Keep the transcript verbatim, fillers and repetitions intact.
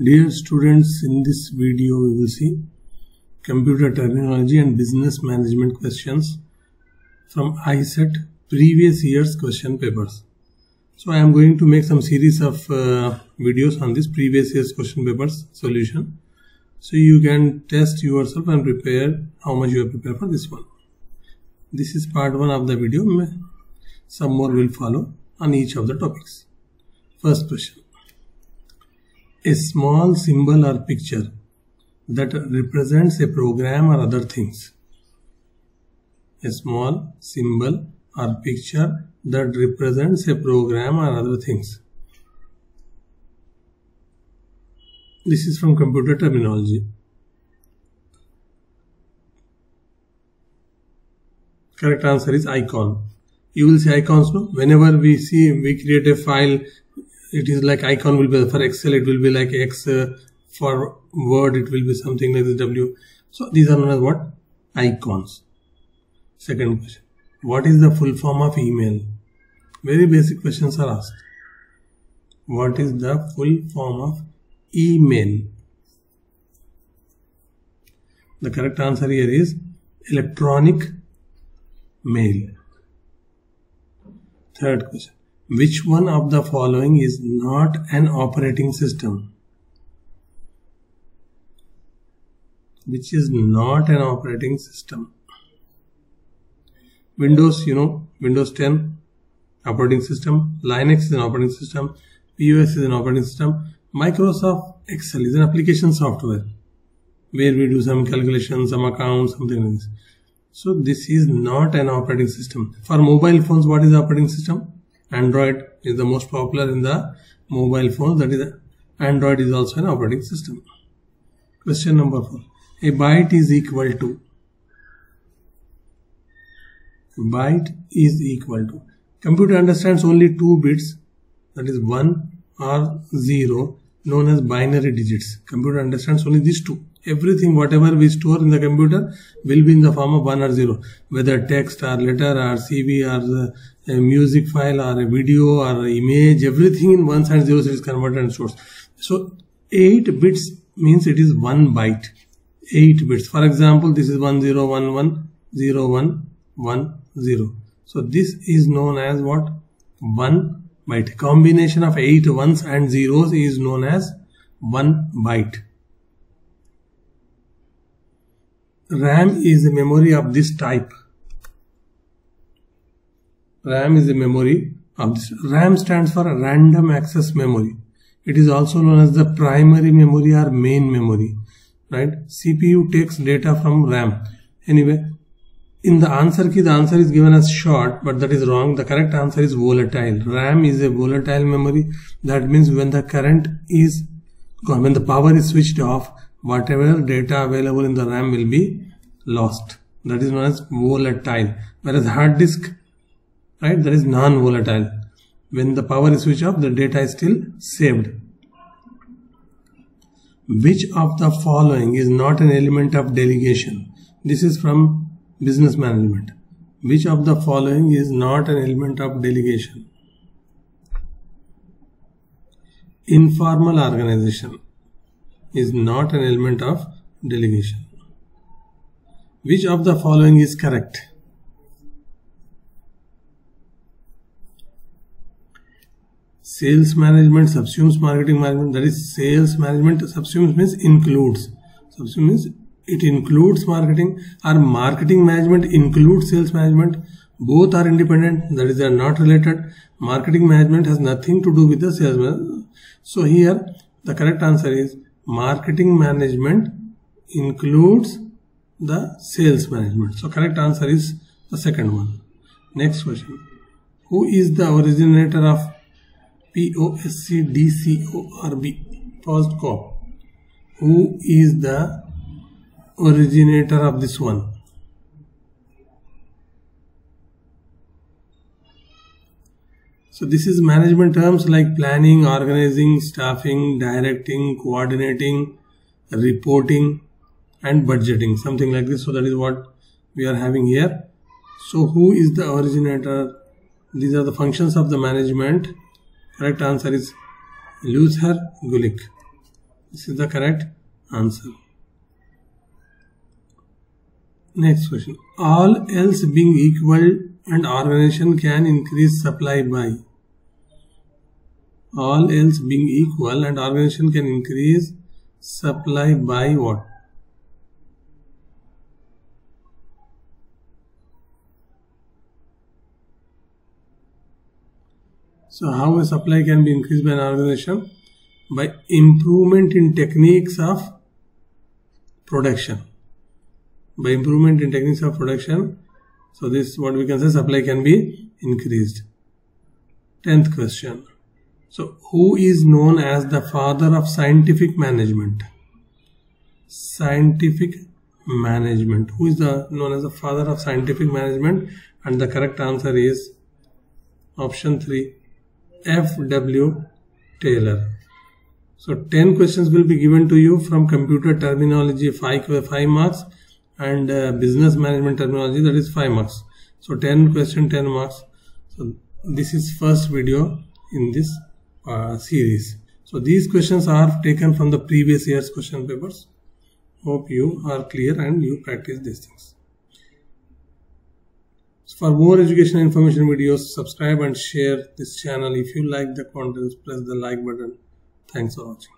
Dear students, in this video we will see computer terminology and business management questions from I C E T previous year's question papers. So I am going to make some series of uh, videos on this previous year's question papers solution. So you can test yourself and prepare how much you are prepared for this one. This is part one of the video. Some more will follow on each of the topics. First question. A small symbol or picture that represents a program or other things. A small symbol or picture that represents a program or other things. This is from computer terminology. Correct answer is icon. You will see icons, no? Whenever we see, we create a file, it is like icon will be for Excel, it will be like X, uh, for Word it will be something like this W. So these are known as what? Icons. Second question. What is the full form of email? Very basic questions are asked. What is the full form of email? The correct answer here is electronic mail. Third question. Which one of the following is not an operating system? Which is not an operating system? Windows, you know, Windows ten operating system. Linux is an operating system. P O S is an operating system. Microsoft Excel is an application software where we do some calculations, some accounts, something like this. So this is not an operating system. For mobile phones, what is the operating system? Android is the most popular in the mobile phone. That is, Android is also an operating system. Question number four. A byte is equal to. Byte is equal to. Computer understands only two bits, that is one or zero, known as binary digits. Computer understands only these two. Everything, whatever we store in the computer, will be in the form of one or zero, whether text or letter or C V or a music file or a video or an image, everything in ones and zeros is converted and stored. So eight bits means it is one byte. Eight bits. For example, this is one zero one one zero one one zero. So this is known as what? One byte. Combination of eight ones and zeros is known as one byte. RAM is a memory of this type. RAM is a memory of this. RAM stands for random access memory. It is also known as the primary memory or main memory. Right? C P U takes data from RAM. Anyway, in the answer key, the answer is given as short, but that is wrong. The correct answer is volatile. RAM is a volatile memory. That means when the current is gone, when the power is switched off, whatever data available in the RAM will be lost. That is known as volatile. Whereas hard disk, right, that is non-volatile. When the power is switched off, the data is still saved. Which of the following is not an element of delegation? This is from business management. Which of the following is not an element of delegation? Informal organization is not an element of delegation. Which of the following is correct? Sales management subsumes marketing management. That is, sales management subsumes means includes. Subsumes means it includes marketing, or marketing management includes sales management. Both are independent, that is, they are not related. Marketing management has nothing to do with the sales management. So here the correct answer is marketing management includes the sales management. So correct answer is the second one. Next question. Who is the originator of P O S C D C O R B? POSCDCORB. Who is the originator of this one? So this is management terms like planning, organizing, staffing, directing, coordinating, reporting and budgeting, something like this. So that is what we are having here. So who is the originator? These are the functions of the management. Correct answer is Luther Gulick. This is the correct answer. Next question. All else being equal, an organization can increase supply by. All else being equal, an organization can increase supply by what? So how a supply can be increased by an organization? By improvement in techniques of production. By improvement in techniques of production. So this is what we can say, supply can be increased. Tenth question. So who is known as the father of scientific management? Scientific management. Who is the known as the father of scientific management? And the correct answer is option three, F. W. Taylor. So ten questions will be given to you from computer terminology, five, five marks, and uh, business management terminology, that is five marks. So ten question, ten marks. So this is first video in this uh, series. So these questions are taken from the previous year's question papers. Hope you are clear and you practice these things. For more educational information videos, subscribe and share this channel. If you like the contents, press the like button. Thanks for watching.